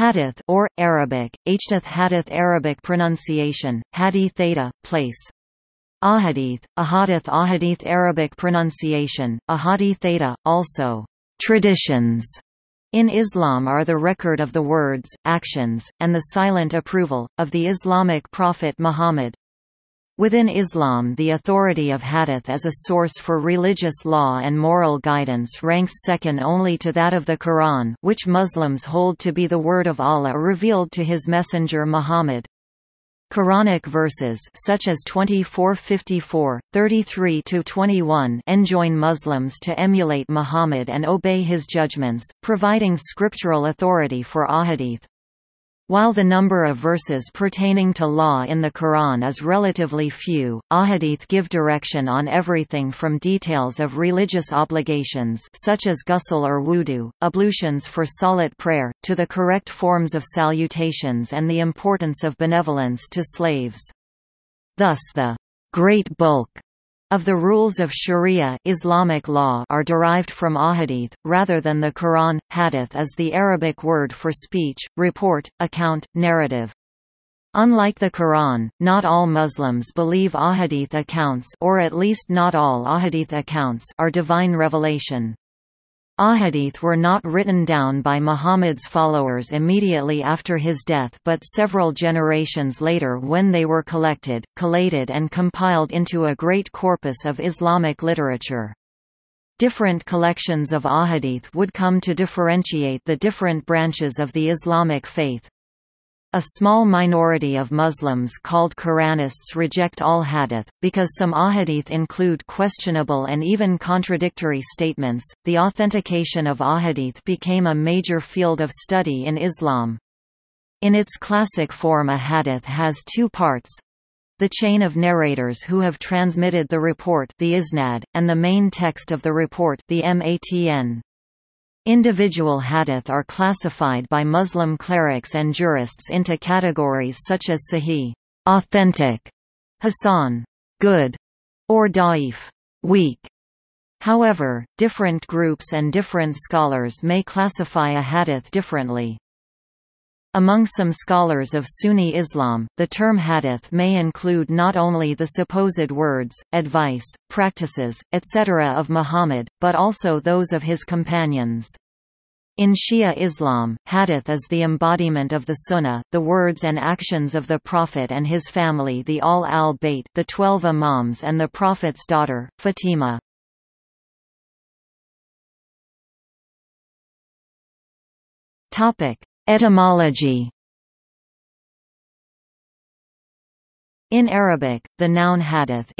Hadith or Arabic Hadith, Hadith Arabic pronunciation Hadith theta place. Ahadith, Ahadith, Ahadith Arabic pronunciation Ahadith theta. Also, traditions in Islam are the record of the words, actions, and the silent approval of the Islamic prophet Muhammad. Within Islam, the authority of hadith as a source for religious law and moral guidance ranks second only to that of the Quran, which Muslims hold to be the word of Allah revealed to his messenger Muhammad. Quranic verses such as 24:54, 33-21 enjoin Muslims to emulate Muhammad and obey his judgments, providing scriptural authority for ahadith. While the number of verses pertaining to law in the Quran is relatively few, ahadith give direction on everything from details of religious obligations such as ghusl or wudu, ablutions for salat prayer, to the correct forms of salutations and the importance of benevolence to slaves. Thus the great bulk of the rules of Sharia Islamic law are derived from ahadith, rather than the Quran. Hadith is the Arabic word for speech, report, account, narrative. Unlike the Quran, not all Muslims believe ahadith accounts, or at least not all ahadith accounts, are divine revelation. Ahadith were not written down by Muhammad's followers immediately after his death but several generations later when they were collected, collated and compiled into a great corpus of Islamic literature. Different collections of ahadith would come to differentiate the different branches of the Islamic faith. A small minority of Muslims called Quranists reject all hadith, because some ahadith include questionable and even contradictory statements. The authentication of ahadith became a major field of study in Islam. In its classic form, a hadith has two parts: the chain of narrators who have transmitted the report, the isnad, and the main text of the report, the matn. Individual hadith are classified by Muslim clerics and jurists into categories such as sahih, authentic, hasan, good, or da'if, weak. However, different groups and different scholars may classify a hadith differently. Among some scholars of Sunni Islam, the term hadith may include not only the supposed words, advice, practices, etc. of Muhammad, but also those of his companions. In Shia Islam, hadith is the embodiment of the sunnah, the words and actions of the Prophet and his family, the al-bayt, the 12 imams and the Prophet's daughter, Fatima. Etymology. In Arabic, the noun hadith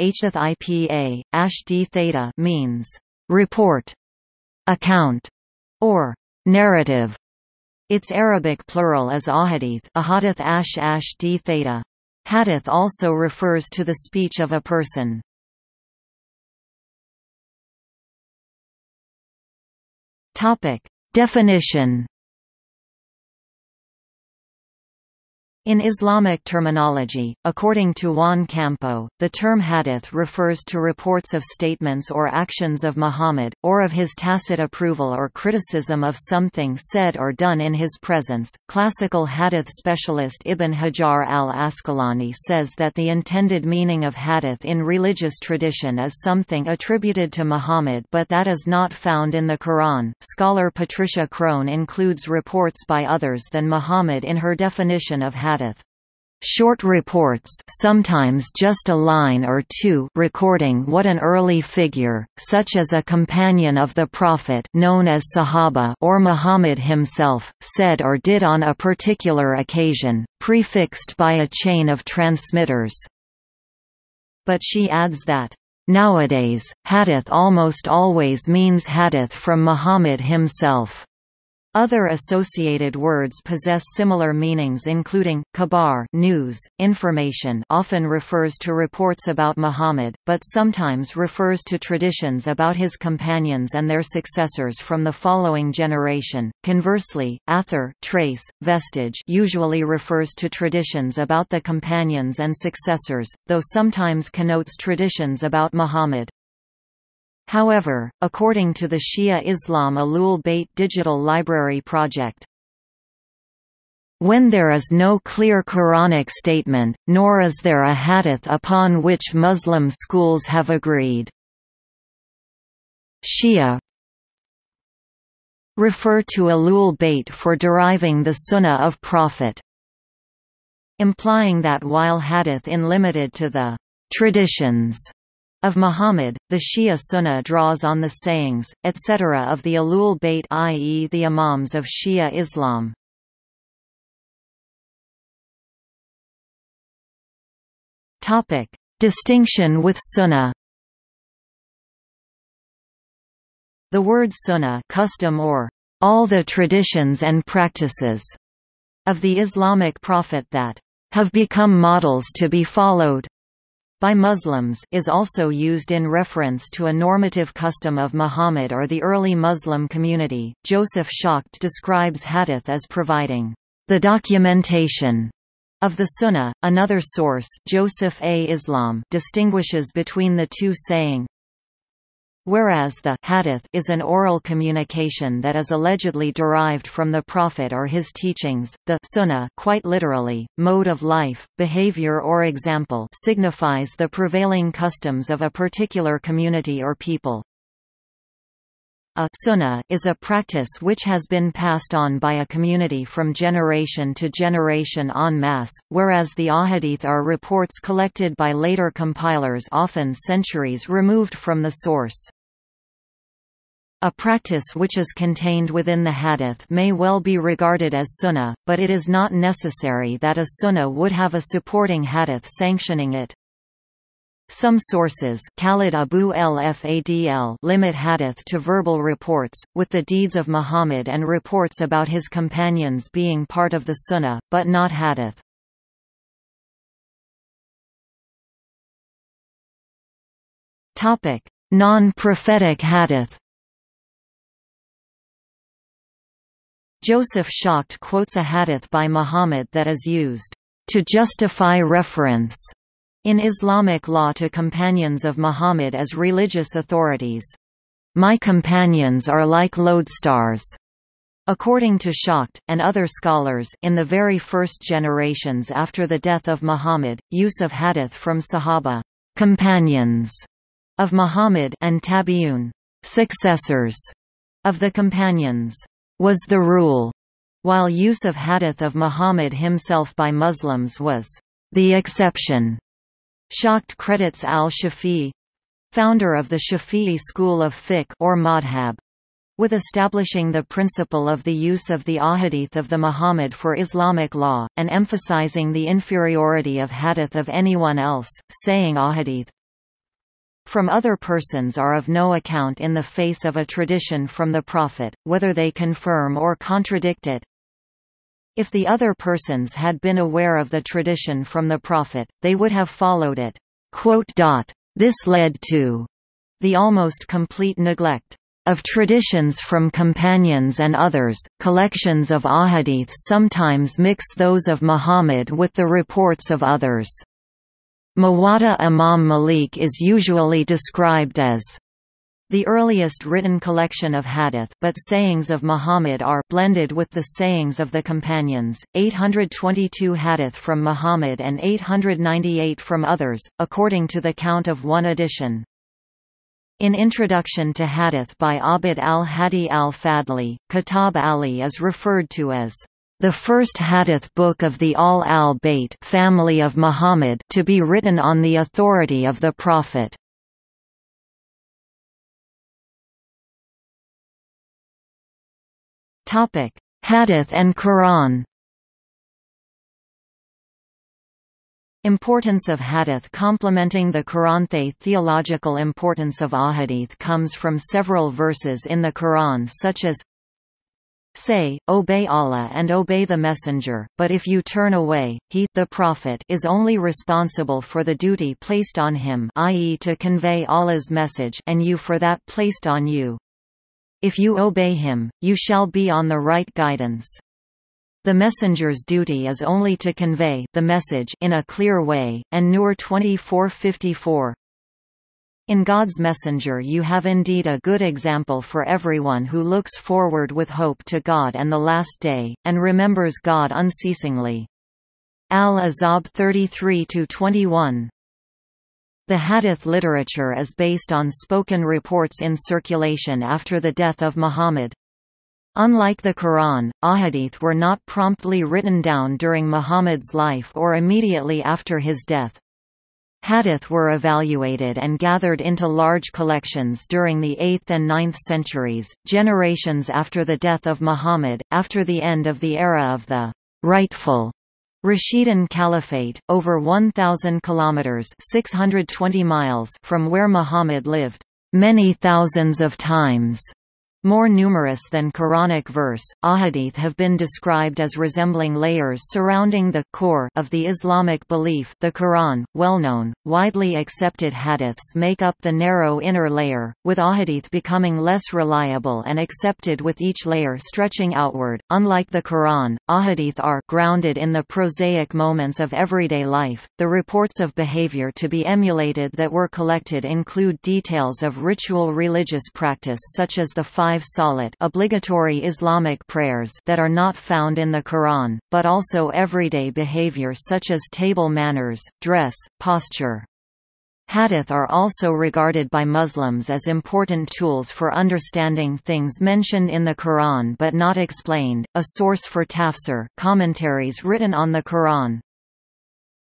means report, account, or narrative. Its Arabic plural is ahadith, ahadith ##d theta. Hadith also refers to the speech of a person. Topic: Definition. In Islamic terminology, according to Juan Campo, the term hadith refers to reports of statements or actions of Muhammad, or of his tacit approval or criticism of something said or done in his presence. Classical hadith specialist Ibn Hajar al-Asqalani says that the intended meaning of hadith in religious tradition is something attributed to Muhammad but that is not found in the Quran. Scholar Patricia Crone includes reports by others than Muhammad in her definition of hadith. Short reports, sometimes just a line or two, recording what an early figure, such as a companion of the Prophet known as Sahaba or Muhammad himself, said or did on a particular occasion, prefixed by a chain of transmitters. But she adds that, nowadays, hadith almost always means hadith from Muhammad himself. Other associated words possess similar meanings including, khabar news, information often refers to reports about Muhammad, but sometimes refers to traditions about his companions and their successors from the following generation. Conversely, athar trace, vestige usually refers to traditions about the companions and successors, though sometimes connotes traditions about Muhammad. However, according to the Shia Islam Alul Bayt Digital Library Project, When there is no clear Quranic statement, nor is there a hadith upon which Muslim schools have agreed. Shia refer to Ahlul Bayt for deriving the Sunnah of Prophet, implying that while hadith is limited to the traditions of Muhammad, the Shia Sunnah draws on the sayings, etc. of the Ahlul Bayt, i.e. the Imams of Shia Islam. Distinction with Sunnah. The word sunnah, custom or all the traditions and practices of the Islamic prophet that have become models to be followed by Muslims, is also used in reference to a normative custom of Muhammad or the early Muslim community. Joseph Schacht describes hadith as providing the documentation of the sunnah. Another source, Joseph A. Islam, distinguishes between the two, saying, whereas the hadith is an oral communication that is allegedly derived from the Prophet or his teachings, the sunnah, quite literally, mode of life, behavior or example, signifies the prevailing customs of a particular community or people. A sunnah is a practice which has been passed on by a community from generation to generation en masse, whereas the ahadith are reports collected by later compilers, often centuries removed from the source. A practice which is contained within the hadith may well be regarded as sunnah, but it is not necessary that a sunnah would have a supporting hadith sanctioning it. Some sources, Khalid Abu al-Fadl, limit hadith to verbal reports, with the deeds of Muhammad and reports about his companions being part of the sunnah, but not hadith. Non-prophetic hadith. Joseph Schacht quotes a hadith by Muhammad that is used to justify reference in Islamic law to companions of Muhammad as religious authorities. "My companions are like lodestars," according to Schacht, and other scholars. In the very first generations after the death of Muhammad, use of hadith from Sahaba, companions of Muhammad, and Tabi'un, successors of the companions, was the rule, while use of hadith of Muhammad himself by Muslims was the exception. Schacht credits al-Shafi'i, founder of the Shafi'i school of fiqh or madhab, with establishing the principle of the use of the ahadith of the Muhammad for Islamic law, and emphasizing the inferiority of hadith of anyone else, saying ahadith from other persons are of no account in the face of a tradition from the Prophet, whether they confirm or contradict it. If the other persons had been aware of the tradition from the Prophet, they would have followed it. This led to the almost complete neglect of traditions from companions and others. Collections of ahadith sometimes mix those of Muhammad with the reports of others. Muwatta Imam Malik is usually described as the earliest written collection of hadith, but sayings of Muhammad are blended with the sayings of the companions. 822 hadith from Muhammad and 898 from others, according to the count of one edition. In Introduction to Hadith by Abd al-Hadi al-Fadli, Kitab Ali is referred to as the first hadith book of the al-Bayt family of Muhammad to be written on the authority of the Prophet. Hadith and Quran. Importance of hadith complementing the Quran. The theological importance of ahadith comes from several verses in the Quran, such as, "Say, obey Allah and obey the Messenger, but if you turn away, he, the Prophet, is only responsible for the duty placed on him, i.e. to convey Allah's message, and you for that placed on you. If you obey him, you shall be on the right guidance." The messenger's duty is only to convey the message in a clear way, and Nur 24:54. In God's Messenger you have indeed a good example for everyone who looks forward with hope to God and the Last Day, and remembers God unceasingly. Al-Ahzab 33-21. The hadith literature is based on spoken reports in circulation after the death of Muhammad. Unlike the Quran, ahadith were not promptly written down during Muhammad's life or immediately after his death. Hadith were evaluated and gathered into large collections during the 8th and 9th centuries, generations after the death of Muhammad, after the end of the era of the rightful Rashidun Caliphate, over 1,000 kilometers (620 miles) from where Muhammad lived, many thousands of times. More numerous than Quranic verse, ahadith have been described as resembling layers surrounding the core of the Islamic belief, the Quran. Well-known, widely accepted hadiths make up the narrow inner layer, with ahadith becoming less reliable and accepted with each layer stretching outward. Unlike the Quran, ahadith are grounded in the prosaic moments of everyday life. The reports of behavior to be emulated that were collected include details of ritual religious practice such as the five salat obligatory Islamic prayers that are not found in the Quran, but also everyday behavior such as table manners, dress, posture. Hadith are also regarded by Muslims as important tools for understanding things mentioned in the Quran but not explained, a source for tafsir, commentaries written on the Quran.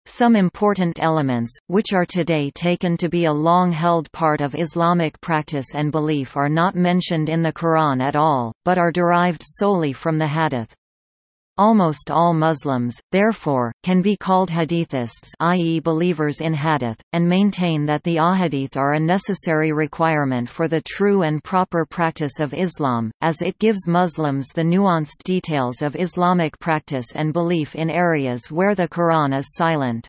Some important elements, which are today taken to be a long-held part of Islamic practice and belief, are not mentioned in the Quran at all, but are derived solely from the hadith. Almost all Muslims, therefore, can be called hadithists, i.e. believers in hadith, and maintain that the ahadith are a necessary requirement for the true and proper practice of Islam, as it gives Muslims the nuanced details of Islamic practice and belief in areas where the Quran is silent.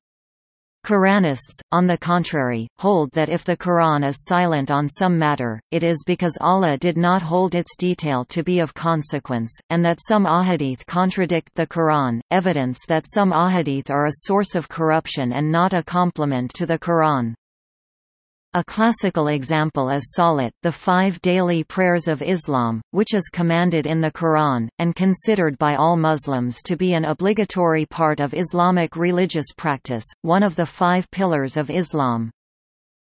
Quranists, on the contrary, hold that if the Quran is silent on some matter, it is because Allah did not hold its detail to be of consequence, and that some ahadith contradict the Quran. Evidence that some ahadith are a source of corruption and not a complement to the Quran. A classical example is Salat, the five daily prayers of Islam, which is commanded in the Quran, and considered by all Muslims to be an obligatory part of Islamic religious practice, one of the five pillars of Islam.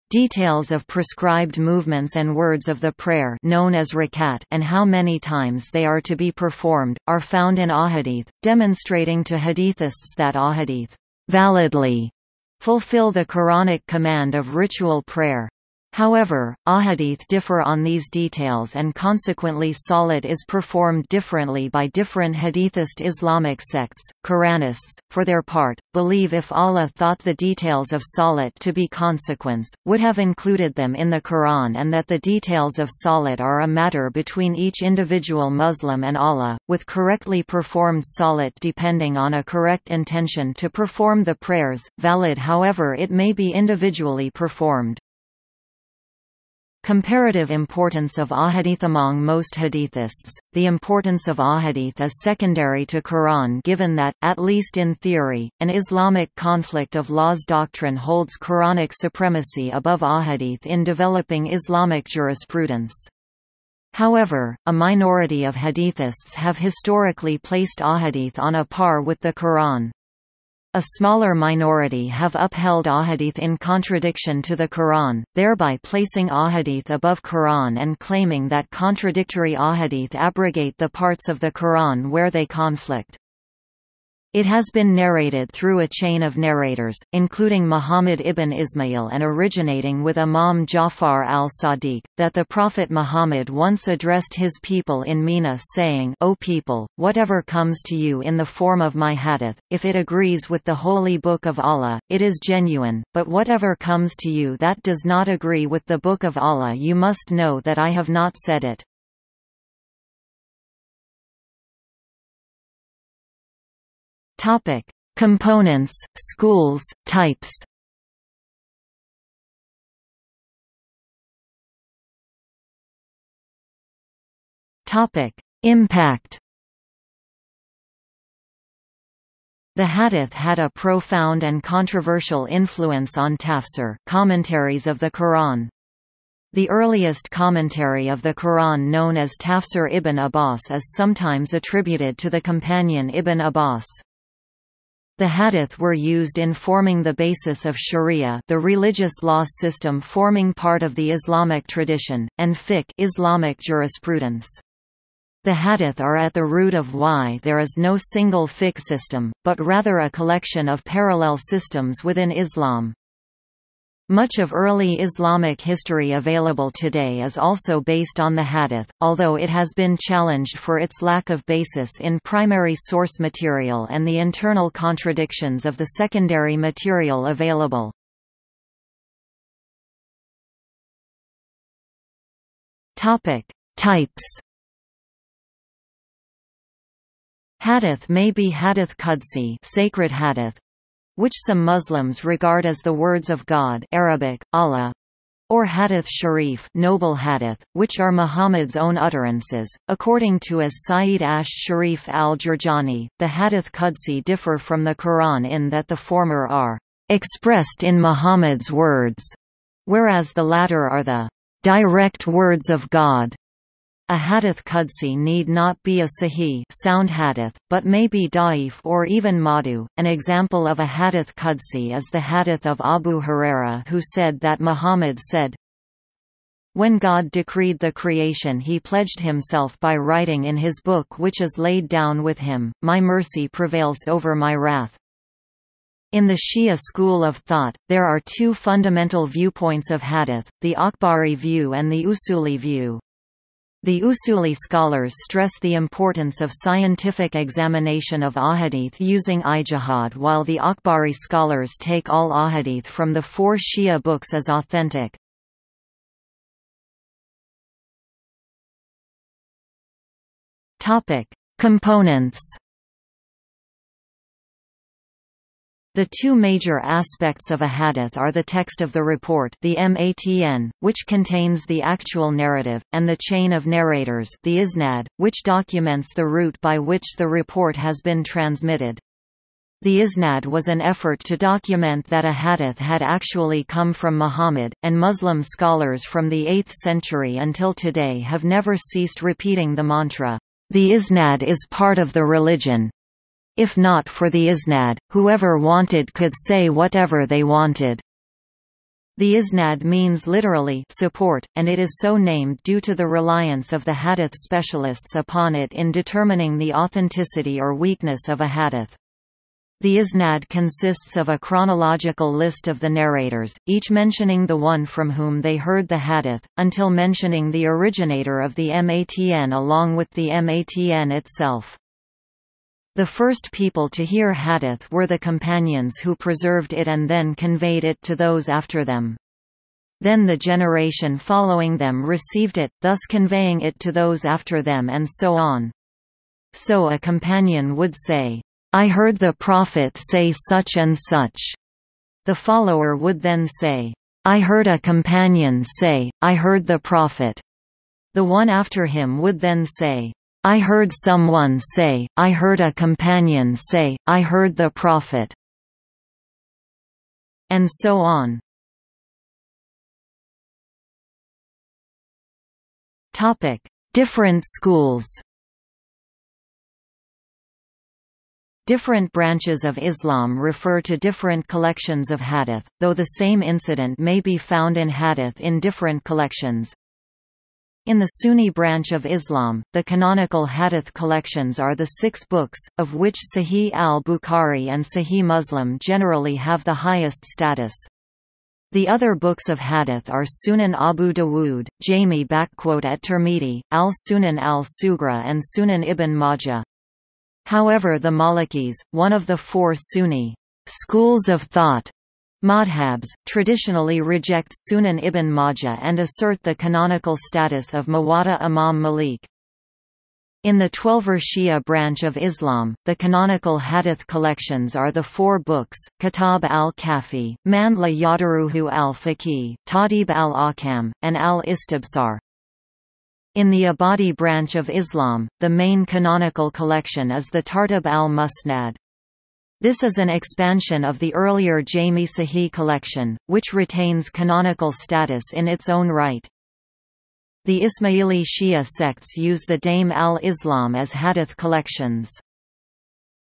Details of prescribed movements and words of the prayer known as rakat and how many times they are to be performed, are found in ahadith, demonstrating to hadithists that ahadith validly fulfill the Quranic command of ritual prayer. However, ahadith differ on these details and consequently salat is performed differently by different hadithist Islamic sects. Quranists, for their part, believe if Allah thought the details of salat to be consequence, would have included them in the Quran, and that the details of salat are a matter between each individual Muslim and Allah, with correctly performed salat depending on a correct intention to perform the prayers, valid however it may be individually performed. Comparative importance of ahadith. Among most hadithists, the importance of ahadith is secondary to Quran, given that, at least in theory, an Islamic conflict of laws doctrine holds Quranic supremacy above ahadith in developing Islamic jurisprudence. However, a minority of hadithists have historically placed ahadith on a par with the Quran. A smaller minority have upheld ahadith in contradiction to the Quran, thereby placing ahadith above Quran and claiming that contradictory ahadith abrogate the parts of the Quran where they conflict. It has been narrated through a chain of narrators, including Muhammad ibn Ismail and originating with Imam Jafar al-Sadiq, that the Prophet Muhammad once addressed his people in Mina saying, "O people, whatever comes to you in the form of my hadith, if it agrees with the holy book of Allah, it is genuine, but whatever comes to you that does not agree with the book of Allah, you must know that I have not said it." Topic: components, schools, types. Topic: impact. The hadith had a profound and controversial influence on tafsir, commentaries of the Quran. The earliest commentary of the Quran known as Tafsir Ibn Abbas is sometimes attributed to the companion Ibn Abbas. The hadith were used in forming the basis of Sharia, the religious law system forming part of the Islamic tradition, and fiqh, Islamic jurisprudence. The hadith are at the root of why there is no single fiqh system, but rather a collection of parallel systems within Islam. Much of early Islamic history available today is also based on the hadith, although it has been challenged for its lack of basis in primary source material and the internal contradictions of the secondary material available. Topic: Types. Hadith may be hadith qudsi, sacred hadith, which some Muslims regard as the words of God, Arabic, Allah, or hadith sharif, noble hadith, which are Muhammad's own utterances. According to as Sayyid ash-Sharif al-Jurjani, the hadith qudsi differ from the Quran in that the former are expressed in Muhammad's words, whereas the latter are the direct words of God. A hadith qudsi need not be a sahih sound hadith, but may be da'if or even madhu. An example of a hadith qudsi is the hadith of Abu Huraira, who said that Muhammad said, "When God decreed the creation he pledged himself by writing in his book which is laid down with him, 'My mercy prevails over my wrath.'" In the Shia school of thought, there are two fundamental viewpoints of hadith, the Akhbari view and the Usuli view. The Usuli scholars stress the importance of scientific examination of ahadith using ijtihad, while the Akhbari scholars take all ahadith from the four Shia books as authentic. Topic: Components. The two major aspects of a hadith are the text of the report, the matn, which contains the actual narrative, and the chain of narrators, the isnad, which documents the route by which the report has been transmitted. The isnad was an effort to document that a hadith had actually come from Muhammad, and Muslim scholars from the 8th century until today have never ceased repeating the mantra, "The isnad is part of the religion. If not for the isnad, whoever wanted could say whatever they wanted." The isnad means literally support, and it is so named due to the reliance of the hadith specialists upon it in determining the authenticity or weakness of a hadith. The isnad consists of a chronological list of the narrators, each mentioning the one from whom they heard the hadith, until mentioning the originator of the matn along with the matn itself. The first people to hear hadith were the companions who preserved it and then conveyed it to those after them. Then the generation following them received it, thus conveying it to those after them, and so on. So a companion would say, "I heard the Prophet say such and such." The follower would then say, "I heard a companion say, I heard the Prophet." The one after him would then say, "I heard someone say, I heard a companion say, I heard the Prophet," and so on. Topic: Different schools. Different branches of Islam refer to different collections of hadith, though the same incident may be found in hadith in different collections. In the Sunni branch of Islam, the canonical hadith collections are the 6 books, of which Sahih al-Bukhari and Sahih Muslim generally have the highest status. The other books of hadith are Sunan Abu Dawood, Jami' at Tirmidhi, al-Sunan al-Sughra and Sunan Ibn Majah. However, the Malikis, one of the 4 Sunni schools of thought, madhabs, traditionally reject Sunan Ibn Majah and assert the canonical status of Muwatta Imam Malik. In the Twelver Shia branch of Islam, the canonical hadith collections are the 4 books, Kitab al-Kafi, Man la Yahduruhu al-Faqih, Tadib al-Akam, and al-Istibsar. In the Abadi branch of Islam, the main canonical collection is the Tartib al-Musnad. This is an expansion of the earlier Jami' Sahih collection, which retains canonical status in its own right. The Ismaili Shia sects use the Dame al-Islam as hadith collections.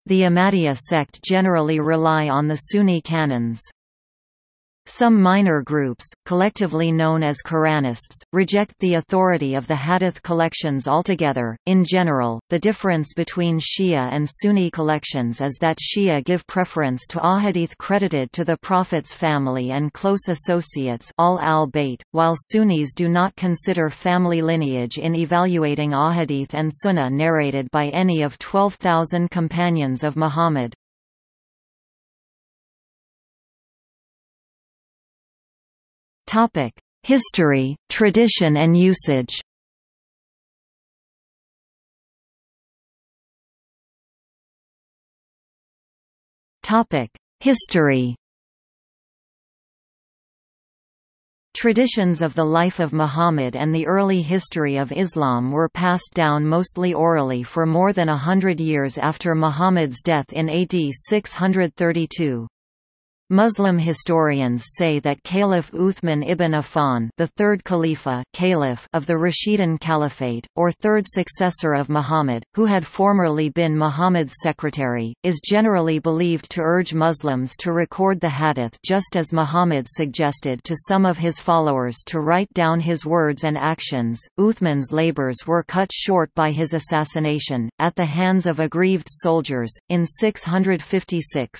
The Ahmadiyya sect generally rely on the Sunni canons. Some minor groups, collectively known as Quranists, reject the authority of the hadith collections altogether. In general, the difference between Shia and Sunni collections is that Shia give preference to ahadith credited to the Prophet's family and close associates, all al-bayt, while Sunnis do not consider family lineage in evaluating ahadith and sunnah narrated by any of 12,000 companions of Muhammad. History, tradition and usage. History. Traditions of the life of Muhammad and the early history of Islam were passed down mostly orally for more than 100 years after Muhammad's death in AD 632. Muslim historians say that Caliph Uthman ibn Affan, the third caliph of the Rashidun Caliphate, or third successor of Muhammad, who had formerly been Muhammad's secretary, is generally believed to urge Muslims to record the hadith, just as Muhammad suggested to some of his followers to write down his words and actions. Uthman's labors were cut short by his assassination, at the hands of aggrieved soldiers, in 656.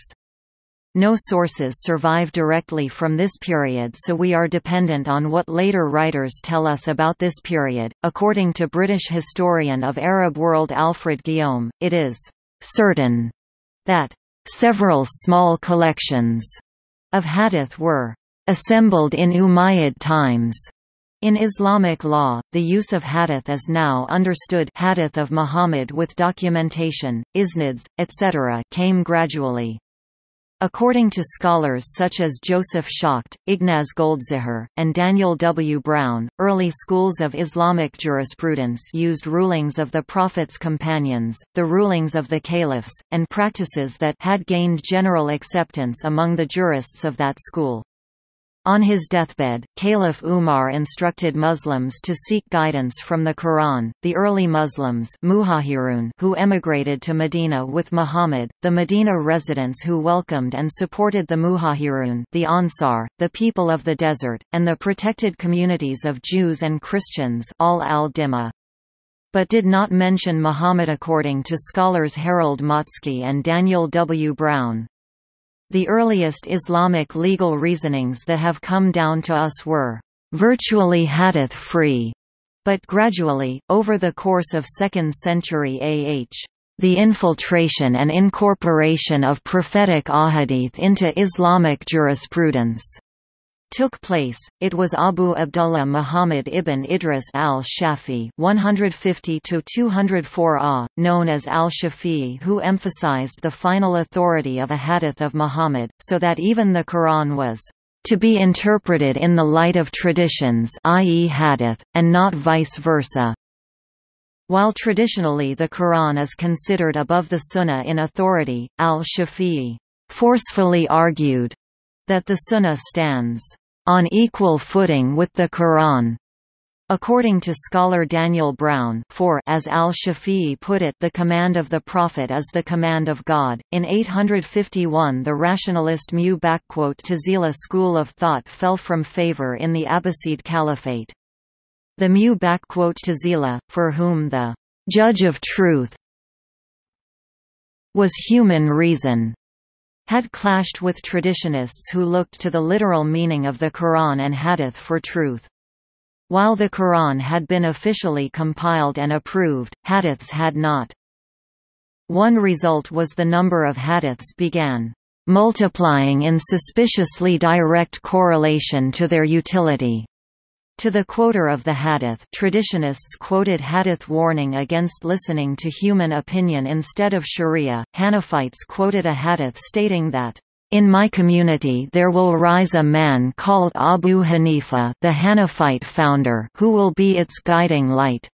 No sources survive directly from this period, so we are dependent on what later writers tell us about this period. According to British historian of Arab world Alfred Guillaume, it is certain that several small collections of hadith were assembled in Umayyad times. In Islamic law, the use of hadith is now understood. Hadith of Muhammad with documentation, isnads, etc. came gradually. According to scholars such as Joseph Schacht, Ignaz Goldziher, and Daniel W. Brown, early schools of Islamic jurisprudence used rulings of the Prophet's companions, the rulings of the caliphs, and practices that had gained general acceptance among the jurists of that school. On his deathbed, Caliph Umar instructed Muslims to seek guidance from the Quran. The early Muslims, Muhajirun, who emigrated to Medina with Muhammad, the Medina residents who welcomed and supported the Muhajirun, the Ansar, the people of the desert, and the protected communities of Jews and Christians, all al-Dimma, but did not mention Muhammad, according to scholars Harold Motsky and Daniel W. Brown. The earliest Islamic legal reasonings that have come down to us were virtually hadith-free, but gradually, over the course of 2nd century AH, the infiltration and incorporation of prophetic ahadith into Islamic jurisprudence took place. It was Abu Abdullah Muhammad ibn Idris al-Shafi'i (150–204 AH), known as al-Shafi'i, who emphasized the final authority of a hadith of Muhammad, so that even the Quran was to be interpreted in the light of traditions, i.e. hadith, and not vice versa. While traditionally the Quran is considered above the Sunnah in authority, al-Shafi'i forcefully argued that the Sunnah stands on equal footing with the Quran. According to scholar Daniel Brown, for, as al-Shafi'i put it, the command of the Prophet is the command of God. In 851, the rationalist Mu'tazila school of thought fell from favor in the Abbasid Caliphate. The Mu'tazila, for whom the judge of truth was human reason, had clashed with traditionists who looked to the literal meaning of the Quran and hadith for truth. While the Quran had been officially compiled and approved, hadiths had not. One result was the number of hadiths began multiplying in suspiciously direct correlation to their utility. To the quoter of the hadith, traditionists quoted hadith warning against listening to human opinion instead of Sharia. Hanafites quoted a hadith stating that, "In my community there will rise a man called Abu Hanifa, the Hanafite founder, who will be its guiding light."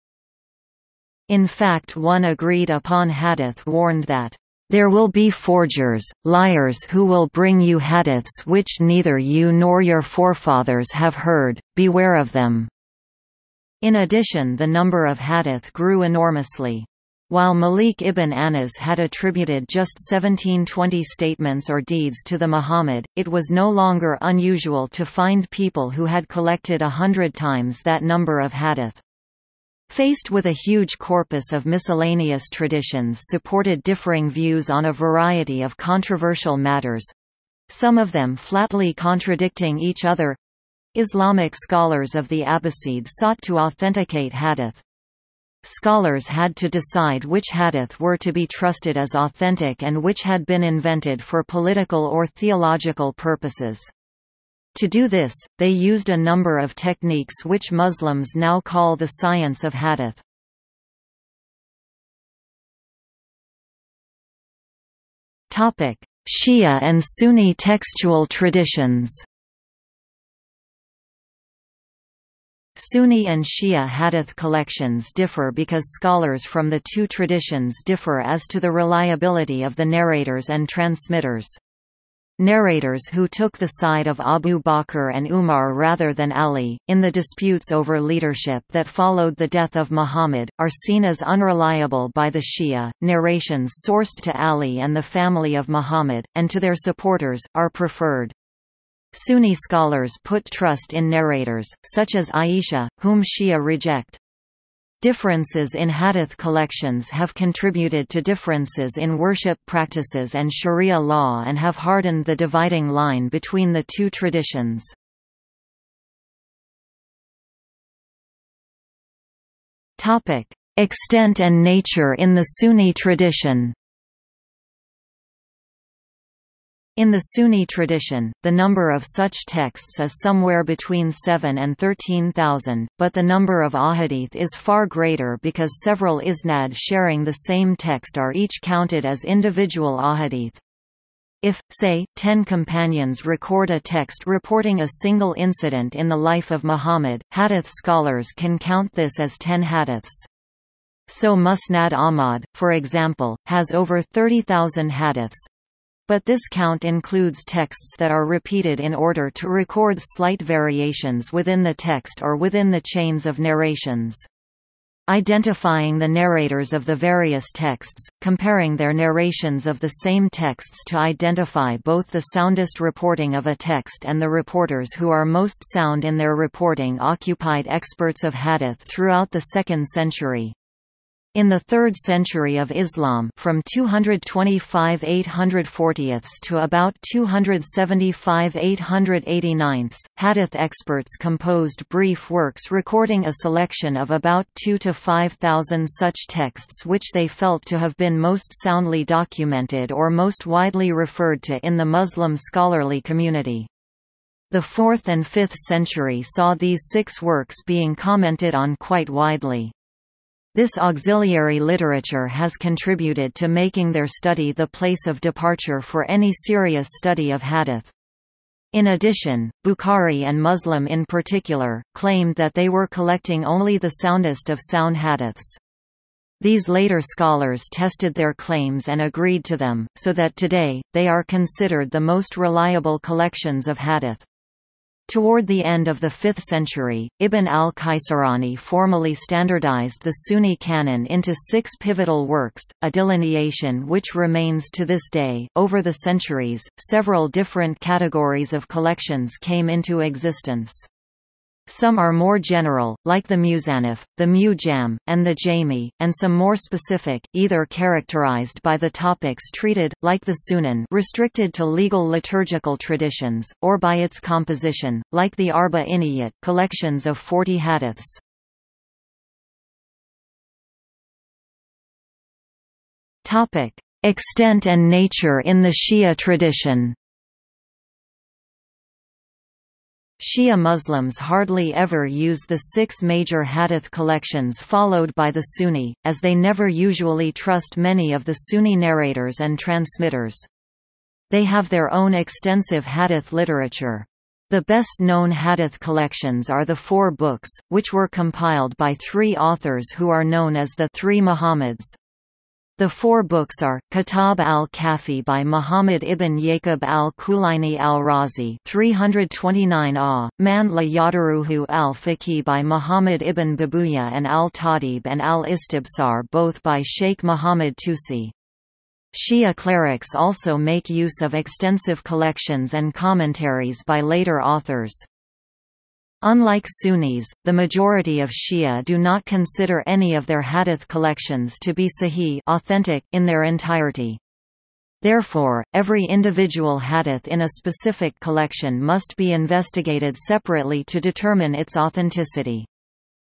In fact, one agreed upon hadith warned that, "There will be forgers, liars who will bring you hadiths which neither you nor your forefathers have heard, beware of them." In addition, the number of hadith grew enormously. While Malik ibn Anas had attributed just 1720 statements or deeds to the Muhammad, it was no longer unusual to find people who had collected 100 times that number of hadith. Faced with a huge corpus of miscellaneous traditions supported differing views on a variety of controversial matters, some of them flatly contradicting each other, Islamic scholars of the Abbasids sought to authenticate hadith. Scholars had to decide which hadith were to be trusted as authentic and which had been invented for political or theological purposes. To do this, they used a number of techniques which Muslims now call the science of hadith. Topic: Shia and Sunni textual traditions. Sunni and Shia hadith collections differ because scholars from the two traditions differ as to the reliability of the narrators and transmitters. Narrators who took the side of Abu Bakr and Umar rather than Ali, in the disputes over leadership that followed the death of Muhammad, are seen as unreliable by the Shia. Narrations sourced to Ali and the family of Muhammad, and to their supporters, are preferred. Sunni scholars put trust in narrators, such as Aisha, whom Shia reject. Differences in hadith collections have contributed to differences in worship practices and Sharia law and have hardened the dividing line between the two traditions. Topic: Extent and nature in the Sunni tradition. In the Sunni tradition, the number of such texts is somewhere between 7 and 13,000, but the number of ahadith is far greater because several isnad sharing the same text are each counted as individual ahadith. If, say, 10 companions record a text reporting a single incident in the life of Muhammad, hadith scholars can count this as 10 hadiths. So Musnad Ahmad, for example, has over 30,000 hadiths. But this count includes texts that are repeated in order to record slight variations within the text or within the chains of narrations. Identifying the narrators of the various texts, comparing their narrations of the same texts to identify both the soundest reporting of a text and the reporters who are most sound in their reporting occupied experts of hadith throughout the 2nd century. In the 3rd century of Islam, from 225–840 to about 275–889, hadith experts composed brief works recording a selection of about 2,000 to 5,000 such texts which they felt to have been most soundly documented or most widely referred to in the Muslim scholarly community. The 4th and 5th century saw these 6 works being commented on quite widely. This auxiliary literature has contributed to making their study the place of departure for any serious study of hadith. In addition, Bukhari and Muslim in particular, claimed that they were collecting only the soundest of sound hadiths. These later scholars tested their claims and agreed to them, so that today, they are considered the most reliable collections of hadith. Toward the end of the 5th century, Ibn al-Qaisarani formally standardized the Sunni canon into 6 pivotal works, a delineation which remains to this day. Over the centuries, several different categories of collections came into existence. Some are more general, like the Muzanif, the Mujam, and the Jami', and some more specific, either characterized by the topics treated, like the Sunan, restricted to legal liturgical traditions, or by its composition, like the Arba'iniyat, collections of 40 hadiths. Topic: Extent and nature in the Shia tradition. Shia Muslims hardly ever use the 6 major hadith collections followed by the Sunni, as they never usually trust many of the Sunni narrators and transmitters. They have their own extensive hadith literature. The best-known hadith collections are the 4 books, which were compiled by 3 authors who are known as the Three Muhammads. The four books are, Kitab al-Kafi by Muhammad ibn Yaqub al-Kulaini al-Razi 329 AH, Man la Yahduruhu al-Faqih by Muhammad ibn Babuya and al-Tadib and al-Istibsar, both by Sheikh Muhammad Tusi. Shia clerics also make use of extensive collections and commentaries by later authors. Unlike Sunnis, the majority of Shia do not consider any of their hadith collections to be sahih, authentic, in their entirety. Therefore, every individual hadith in a specific collection must be investigated separately to determine its authenticity.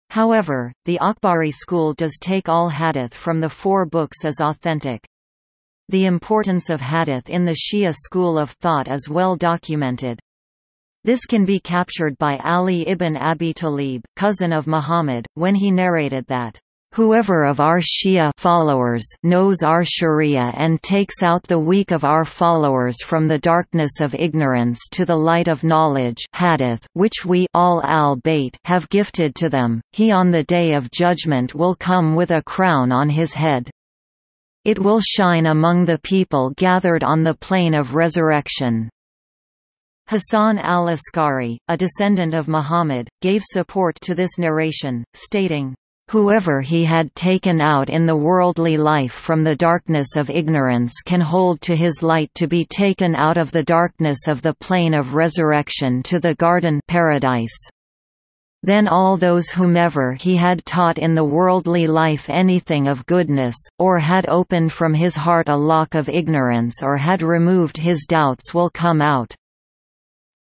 However, the Akhbari school does take all hadith from the four books as authentic. The importance of hadith in the Shia school of thought is well documented. This can be captured by Ali ibn Abi Talib, cousin of Muhammad, when he narrated that, "Whoever of our Shia followers knows our Sharia and takes out the weak of our followers from the darkness of ignorance to the light of knowledge hadith, which we all al-Bayt have gifted to them, he on the day of judgment will come with a crown on his head. It will shine among the people gathered on the plain of resurrection." Hasan al-Askari, a descendant of Muhammad, gave support to this narration, stating, "Whoever he had taken out in the worldly life from the darkness of ignorance can hold to his light to be taken out of the darkness of the plain of resurrection to the garden paradise. Then all those whomever he had taught in the worldly life anything of goodness, or had opened from his heart a lock of ignorance or had removed his doubts will come out."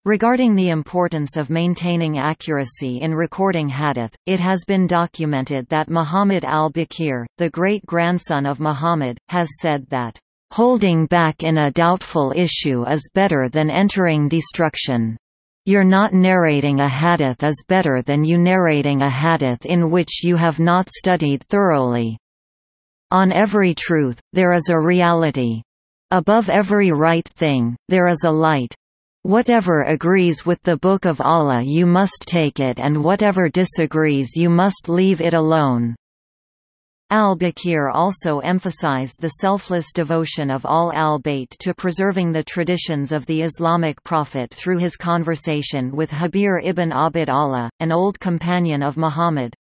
Regarding the importance of maintaining accuracy in recording hadith, it has been documented that Muhammad al-Bakir, the great-grandson of Muhammad, has said that, "Holding back in a doubtful issue is better than entering destruction. You're not narrating a hadith is better than you narrating a hadith in which you have not studied thoroughly. On every truth, there is a reality. Above every right thing, there is a light. Whatever agrees with the Book of Allah you must take it and whatever disagrees you must leave it alone." Al-Bakir also emphasized the selfless devotion of all al-Bayt to preserving the traditions of the Islamic prophet through his conversation with Habir ibn Abd Allah, an old companion of Muhammad.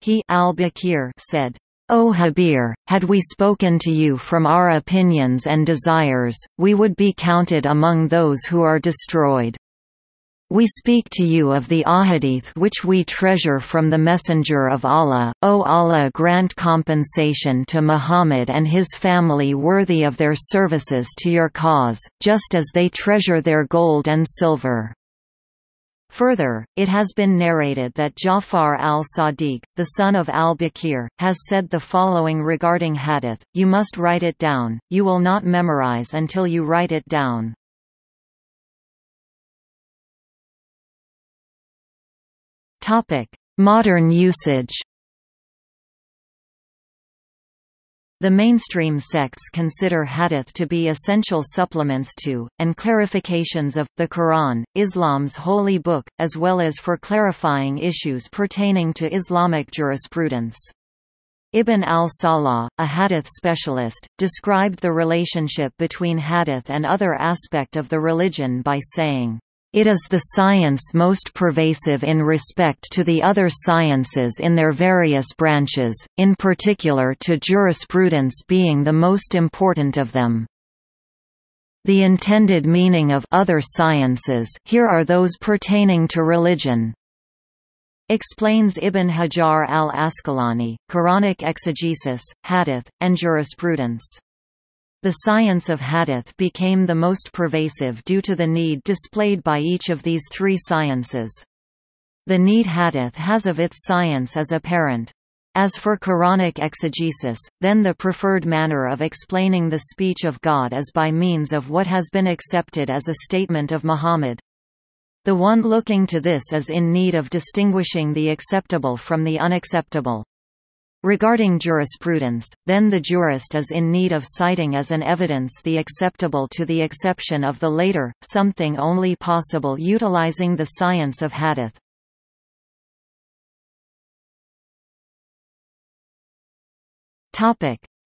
He al-Bakir said, "O Habir, had we spoken to you from our opinions and desires, we would be counted among those who are destroyed. We speak to you of the ahadith which we treasure from the Messenger of Allah. O Allah, grant compensation to Muhammad and his family worthy of their services to your cause, just as they treasure their gold and silver." Further, it has been narrated that Jafar al-Sadiq, the son of al-Bakir, has said the following regarding hadith, "You must write it down, you will not memorize until you write it down." Modern usage. The mainstream sects consider hadith to be essential supplements to, and clarifications of, the Quran, Islam's holy book, as well as for clarifying issues pertaining to Islamic jurisprudence. Ibn al-Salah, a hadith specialist, described the relationship between hadith and other aspect of the religion by saying, "It is the science most pervasive in respect to the other sciences in their various branches, in particular to jurisprudence being the most important of them." The intended meaning of other sciences here are those pertaining to religion. Explains Ibn Hajar al-Asqalani, Quranic exegesis, hadith, and jurisprudence. The science of hadith became the most pervasive due to the need displayed by each of these three sciences. The need hadith has of its science is apparent. As for Quranic exegesis, then the preferred manner of explaining the speech of God is by means of what has been accepted as a statement of Muhammad. The one looking to this is in need of distinguishing the acceptable from the unacceptable. Regarding jurisprudence, then the jurist is in need of citing as an evidence the acceptable to the exception of the later, something only possible utilizing the science of hadith.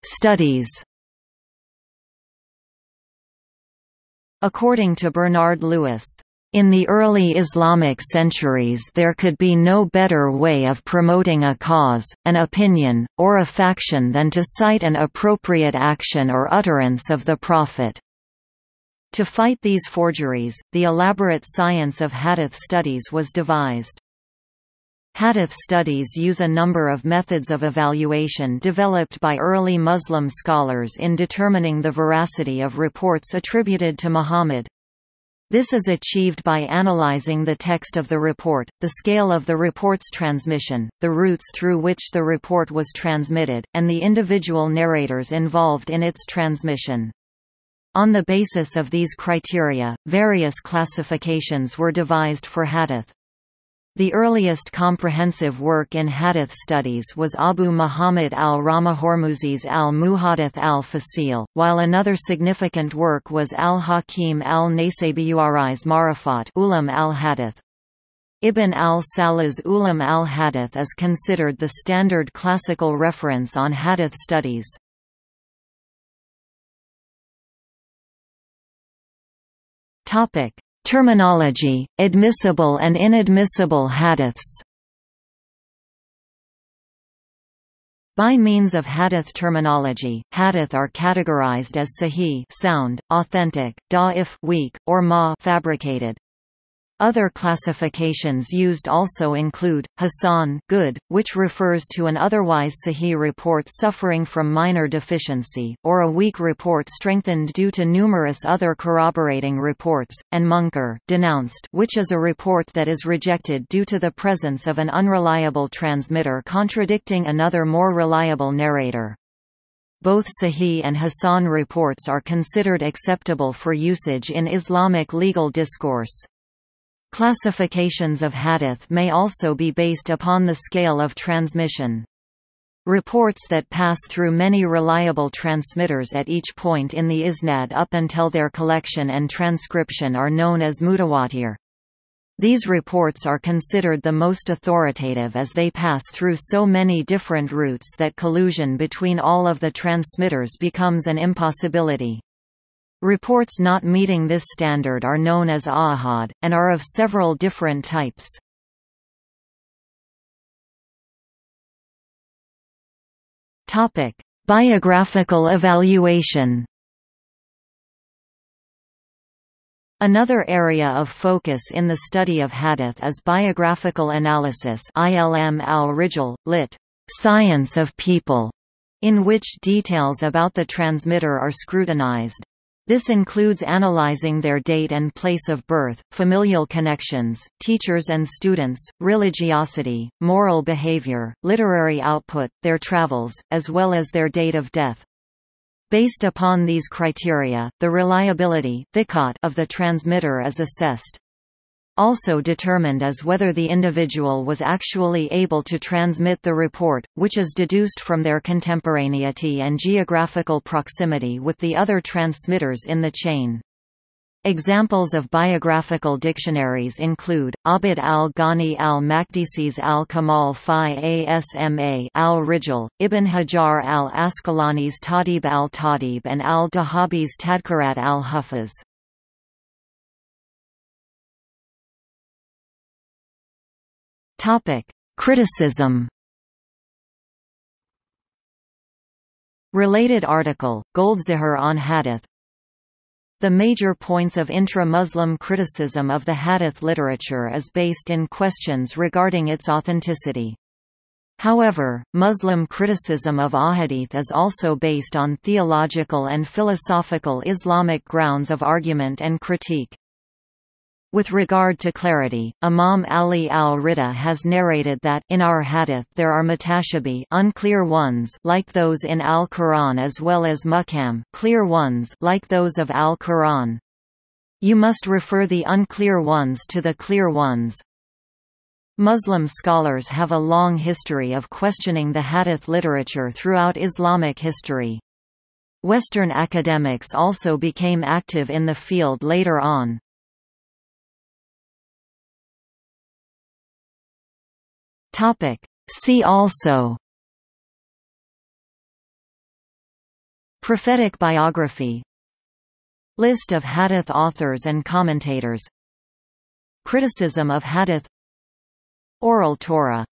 Studies. According to Bernard Lewis, in the early Islamic centuries there could be no better way of promoting a cause, an opinion, or a faction than to cite an appropriate action or utterance of the Prophet. To fight these forgeries, the elaborate science of hadith studies was devised. Hadith studies use a number of methods of evaluation developed by early Muslim scholars in determining the veracity of reports attributed to Muhammad. This is achieved by analyzing the text of the report, the scale of the report's transmission, the routes through which the report was transmitted, and the individual narrators involved in its transmission. On the basis of these criteria, various classifications were devised for hadith. The earliest comprehensive work in hadith studies was Abu Muhammad al-Ramahormuzi's al-Muhadith al-Fasil, while another significant work was al-Hakim al-Naysabiyuari's Marifat Ulam al-Hadith. Ibn al-Salah's Ulam al-Hadith is considered the standard classical reference on hadith studies. Terminology, admissible and inadmissible hadiths. By means of hadith terminology, hadith are categorized as sahih, sound, authentic, da'if, weak, or ma, fabricated. Other classifications used also include hasan, good, which refers to an otherwise sahih report suffering from minor deficiency, or a weak report strengthened due to numerous other corroborating reports, and munkar, denounced, which is a report that is rejected due to the presence of an unreliable transmitter contradicting another more reliable narrator. Both Sahih and Hasan reports are considered acceptable for usage in Islamic legal discourse. Classifications of hadith may also be based upon the scale of transmission. Reports that pass through many reliable transmitters at each point in the isnad up until their collection and transcription are known as mutawatir. These reports are considered the most authoritative as they pass through so many different routes that collusion between all of the transmitters becomes an impossibility. Reports not meeting this standard are known as ahad, and are of several different types. Biographical evaluation. Another area of focus in the study of hadith is biographical analysis, ilm al-rijal, lit. Science of people, in which details about the transmitter are scrutinized. This includes analyzing their date and place of birth, familial connections, teachers and students, religiosity, moral behavior, literary output, their travels, as well as their date of death. Based upon these criteria, the reliability of the transmitter is assessed. Also determined is whether the individual was actually able to transmit the report, which is deduced from their contemporaneity and geographical proximity with the other transmitters in the chain. Examples of biographical dictionaries include Abd al-Ghani al-Maqdisi's al-Kamal fi asma al-Rijal, Ibn Hajar al-Asqalani's Tadib al-Tadib, and al-Dahabi's Tadkarat al-Hufaz. Criticism. Related article, Goldziher on Hadith. The major points of intra-Muslim criticism of the Hadith literature is based in questions regarding its authenticity. However, Muslim criticism of ahadith is also based on theological and philosophical Islamic grounds of argument and critique. With regard to clarity, Imam Ali al-Rida has narrated that, in our hadith there are mutashabi, unclear ones like those in al-Quran, as well as mukham, clear ones like those of al-Quran. You must refer the unclear ones to the clear ones. Muslim scholars have a long history of questioning the hadith literature throughout Islamic history. Western academics also became active in the field later on. See also Prophetic biography. List of hadith authors and commentators. Criticism of hadith. Oral Torah.